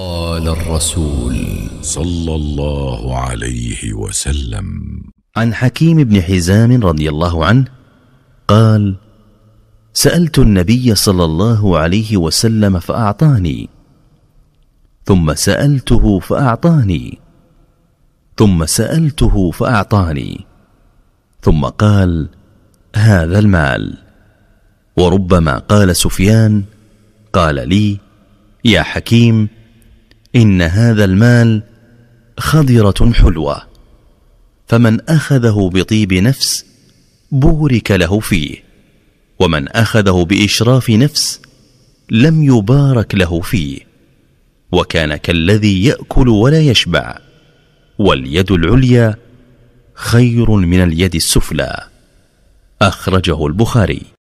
قال الرسول صلى الله عليه وسلم عن حكيم بن حزام رضي الله عنه قال: سألت النبي صلى الله عليه وسلم فأعطاني، ثم سألته فأعطاني، ثم سألته فأعطاني، ثم قال: هذا المال. وربما قال سفيان: قال لي: يا حكيم، إن هذا المال خضرة حلوة، فمن أخذه بطيب نفس بورك له فيه، ومن أخذه بإشراف نفس لم يبارك له فيه، وكان كالذي يأكل ولا يشبع، واليد العليا خير من اليد السفلى. أخرجه البخاري.